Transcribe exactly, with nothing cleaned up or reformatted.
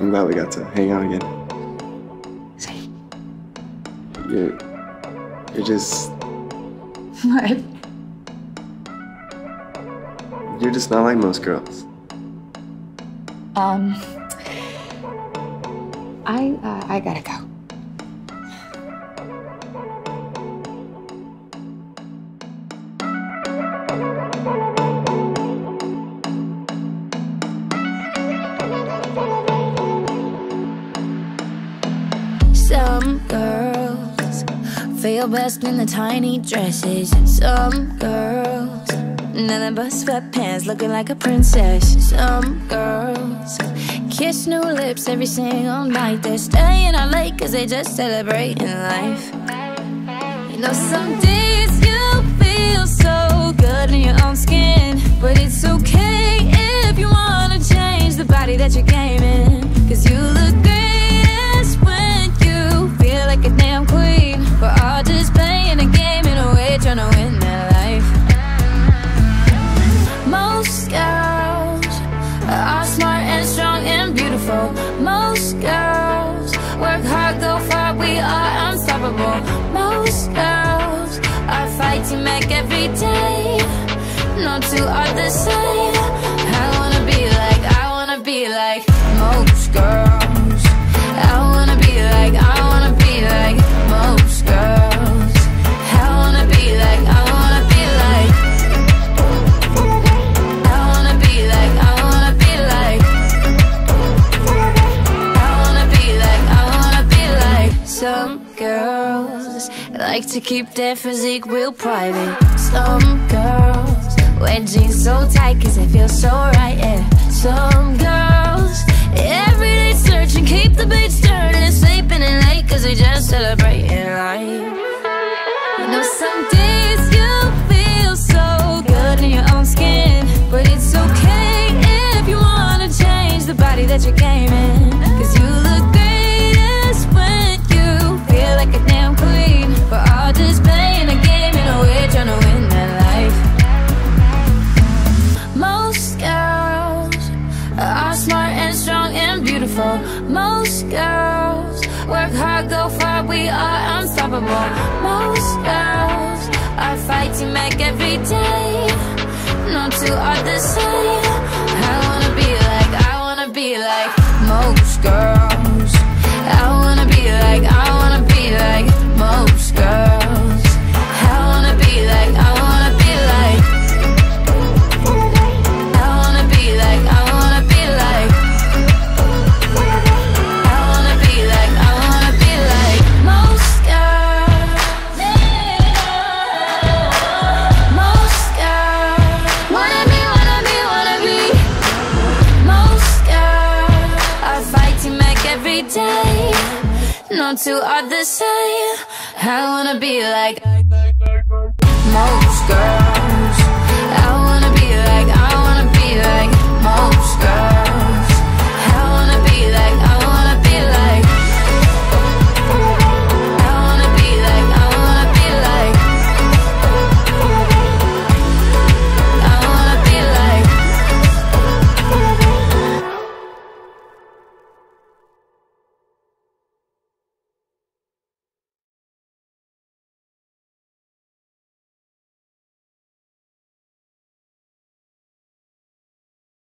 I'm glad we got to hang out again. Same. You're... You're just... What? You're just not like most girls. Um... I, uh, I gotta go. Some girls feel best in the tiny dresses. Some girls, nothing but sweatpants, looking like a princess. Some girls kiss new lips every single night. They're staying out late cause they just celebrating life. You know, some days you feel so good in your own skin, but it's okay if you wanna change the body that you're gaming. Cause you look greatest when you feel like a damn queen. We're all just playing a game in a way, trying to win that life. Most girls are smart and strong and beautiful. Most girls work hard, go far, we are unstoppable. Most girls are fighting back every day. No two are the same. I wanna be like, I wanna be like most girls. I wanna be like, I wanna be like most girls. I wanna be like, I wanna be like, I wanna be like, I wanna be like, some girls like to keep their physique real private. Some girls wear jeans so tight cause they feel so right, yeah. Some girls every day searching, keep the beach turning, sleeping in late cause they just celebrating life. You know, some days you feel so good in your own skin, but it's okay if you wanna change the body that you're gaming. Cause you look greatest when feel like a damn queen. We're all just playing a game and we're trying to win that life. Most girls are smart and strong and beautiful. Most girls work hard, go far, we are unstoppable. Most girls are fighting back every day. No two are the same. I wanna be like, I wanna be like most girls. I wanna be like, I wanna be like most girls. I wanna be like, I wanna be like, I wanna be like, I wanna be like, I wanna be like, I wanna be like most girls. Most girls wanna be, wanna be, wanna be. Most girls are fighting back every day. No two are the same. I wanna be like most girls.